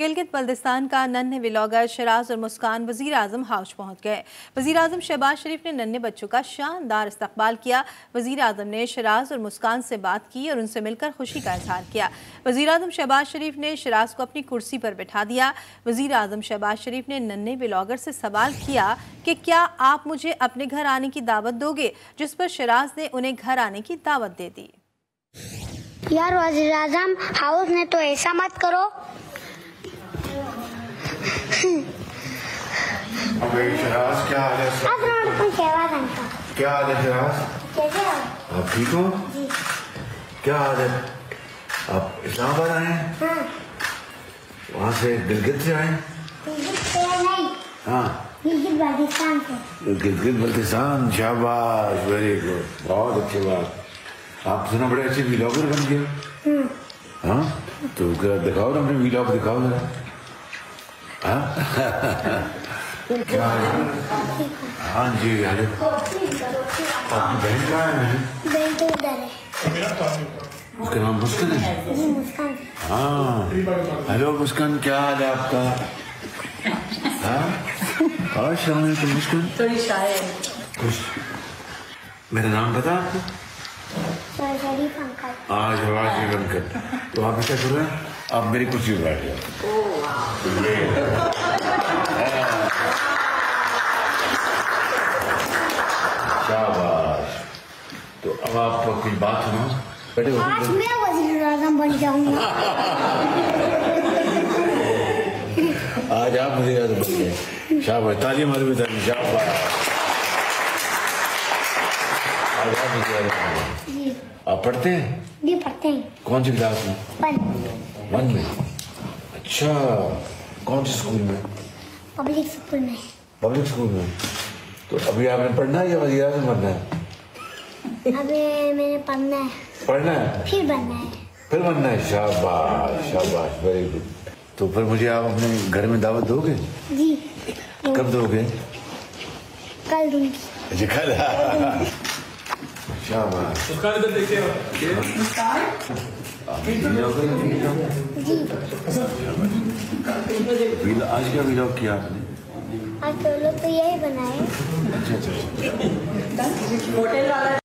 गिलगित बल्तिस्तान का नन्हे व्लॉगर शिराज और मुस्कान वज़ीर-ए-आज़म हाउस पहुँच गए। वज़ीर-ए-आज़म शहबाज शरीफ ने नन्हे बच्चों का शानदार इस्तकबाल किया। वज़ीर-ए-आज़म ने शिराज और मुस्कान से बात की और उनसे मिलकर खुशी का इजहार किया। वज़ीर-ए-आज़म शहबाज शरीफ ने शिराज को अपनी कुर्सी पर बैठा दिया। वज़ीर-ए-आज़म शहबाज शरीफ ने नन्हे व्लॉगर से सवाल किया कि क्या आप मुझे अपने घर आने की दावत दोगे, जिस पर शिराज ने उन्हें घर आने की दावत दे दी। यार वज़ीर-ए-आज़म हाउस ने तो ऐसा मत करो। शिराज क्या हाल है? क्या हाल है शिराज? आप ठीक हो? क्या हाल है? आप इस्लामाबाद आए हैं? वहाँ से गिलगित से आए? हाँ, गिलगित बल्तिस्तान से। गिलगित बल्तिस्तान, शाबाश, वेरी गुड, बहुत अच्छी बात। आप सुना बड़े अच्छे व्लॉगर बन गए। हाँ तो दिखाओ ना, अपने व्लॉग दिखाओ जरा। क्या हाँ जी, अरे आपकी बहन कहाँ है? बहन तो उधर है। उसका नाम मुस्कान है। जी मुस्कान। हाँ, हेलो मुस्कान, क्या हाल है आपका? हाँ और शामिल तो मुस्कान थोड़ी शायद खुश। मेरा नाम बता आपको? शरीफ अंकल। हाँ शरीफ अंकल। तो आप क्या कर रहे हैं? आप मेरी कुर्सी पर बैठ जाओ। शाबाश। तो अब आप कुछ बात सुनो। बैठे मैं वज़ीर-ए-आज़म बन जाऊंगा। आज आप वज़ीर-ए-आज़म बन गए। शाबाश, ताली मारो भी ताली। शाबाश, आज आप वज़ीर-ए-आज़म जी। आप पढ़ते हैं? जी पढ़ते हैं। कौन सी क्लास में? वन में। अच्छा, कौन से स्कूल में? पब्लिक स्कूल में। पब्लिक स्कूल में। तो अभी आपने पढ़ना है या वज़ीर-ए-आज़म बनना है? अभी मैंने पढ़ना है। पढ़ना है फिर बनना है। फिर बनना है। शाबाश शाबाश, वेरी गुड। तो फिर मुझे आप अपने घर में दावत दोगे? जी। कब दोगे? कल दूंगी। जी कल। शाबाश। आज क्या व्लॉग किया आपने? आज तो लोग तो यही बनाए। अच्छा।